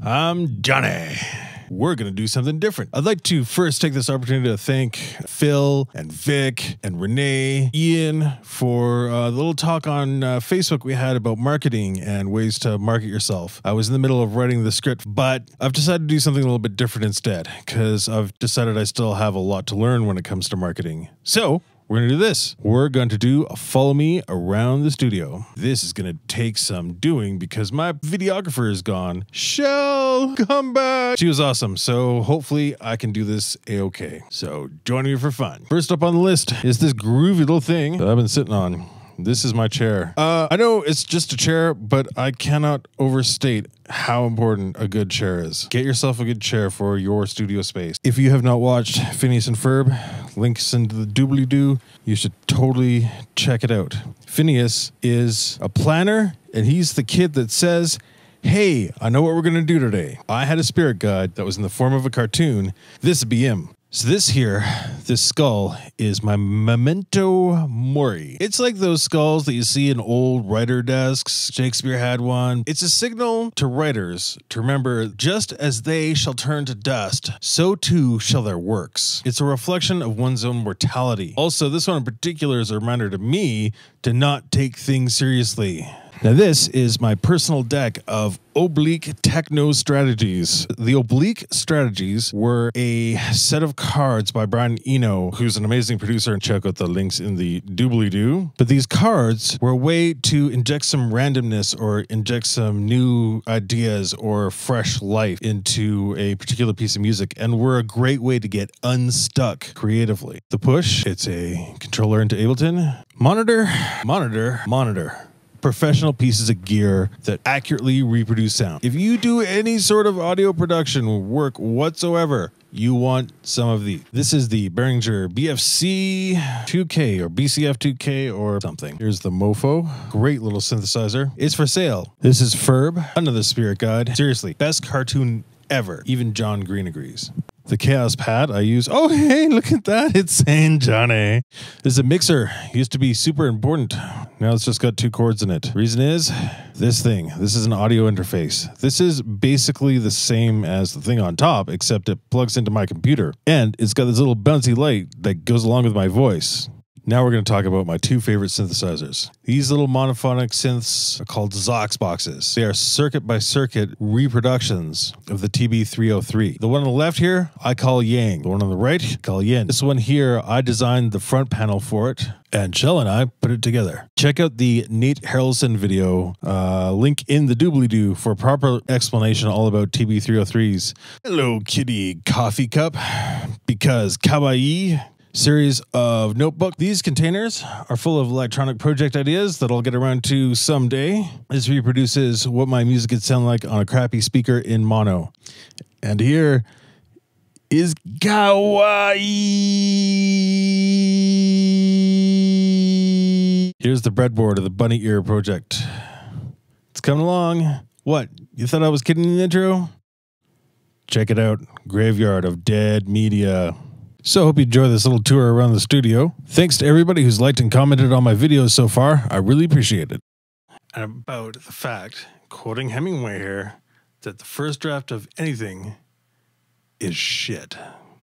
I'm Johnny. We're going to do something different. I'd like to first take this opportunity to thank Phil and Vic and Renee, Ian, for the little talk on Facebook we had about marketing and ways to market yourself. I was in the middle of writing the script, but I've decided to do something a little bit different instead because I've decided I still have a lot to learn when it comes to marketing. So we're going to do this. We're going to do a follow me around the studio. This is going to take some doing because my videographer is gone. Shell, come back. She was awesome. So hopefully I can do this a-okay. So join me for fun. First up on the list is this groovy little thing that I've been sitting on. This is my chair. I know it's just a chair, but I cannot overstate how important a good chair is. Get yourself a good chair for your studio space. If you have not watched Phineas and Ferb, links into the doobly-doo, you should totally check it out. Phineas is a planner, and he's the kid that says, hey, I know what we're gonna do today. I had a spirit guide that was in the form of a cartoon. This would be him. So this here, this skull, is my memento mori. It's like those skulls that you see in old writer desks. Shakespeare had one. It's a signal to writers to remember, just as they shall turn to dust, so too shall their works. It's a reflection of one's own mortality. Also, this one in particular is a reminder to me to not take things seriously. Now this is my personal deck of Oblique Strategies. The Oblique Strategies were a set of cards by Brian Eno, who's an amazing producer, and check out the links in the doobly-doo. But these cards were a way to inject some randomness or inject some new ideas or fresh life into a particular piece of music, and were a great way to get unstuck creatively. The push, it's a controller into Ableton. Monitor, monitor, monitor. Professional pieces of gear that accurately reproduce sound. If you do any sort of audio production work whatsoever, you want some of these. This is the Behringer BFC 2K or BCF 2K or something. Here's the MoFo. Great little synthesizer. It's for sale. This is Ferb, another spirit guide. Seriously, best cartoon ever. Even John Green agrees. The Chaos Pad I use. Oh, hey, look at that. It's Saint Johnny. This is a mixer. Used to be super important. Now it's just got two cords in it. Reason is this thing. This is an audio interface. This is basically the same as the thing on top, except it plugs into my computer. And it's got this little bouncy light that goes along with my voice. Now we're going to talk about my two favorite synthesizers. These little monophonic synths are called Zox boxes. They are circuit by circuit reproductions of the TB-303. The one on the left here, I call Yang. The one on the right, I call Yin. This one here, I designed the front panel for it, and Shell and I put it together. Check out the Nate Harrelson video, link in the doobly-doo, for a proper explanation all about TB-303s. Hello, kitty coffee cup, because Kawaii series of notebook. These containers are full of electronic project ideas that I'll get around to someday. This reproduces what my music could sound like on a crappy speaker in mono. And here is Kawaii. Here's the breadboard of the bunny ear project. It's coming along. What? You thought I was kidding in the intro? Check it out. Graveyard of Dead Media. So I hope you enjoy this little tour around the studio. Thanks to everybody who's liked and commented on my videos so far. I really appreciate it. And about the fact, quoting Hemingway here, that the first draft of anything is shit.